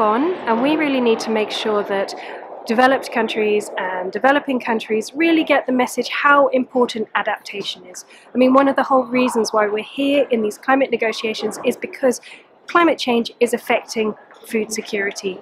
on, and we really need to make sure that developed countries and developing countries really get the message how important adaptation is. I mean, one of the whole reasons why we're here in these climate negotiations is because climate change is affecting food security.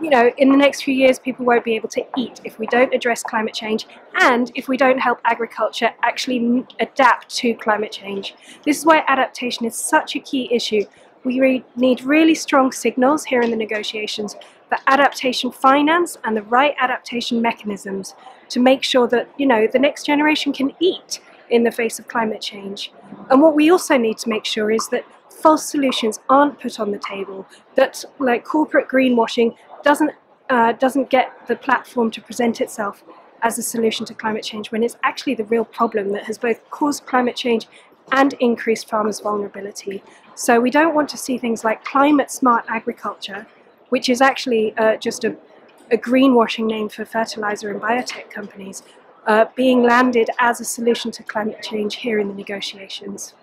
You know, in the next few years people won't be able to eat if we don't address climate change and if we don't help agriculture actually adapt to climate change. This is why adaptation is such a key issue. We need really strong signals here in the negotiations for adaptation finance and the right adaptation mechanisms to make sure that, you know, the next generation can eat in the face of climate change. And what we also need to make sure is that false solutions aren't put on the table, that like corporate greenwashing doesn't get the platform to present itself as a solution to climate change when it's actually the real problem that has both caused climate change and increased farmers' vulnerability. So we don't want to see things like Climate Smart Agriculture, which is actually just a greenwashing name for fertilizer and biotech companies, being landed as a solution to climate change here in the negotiations.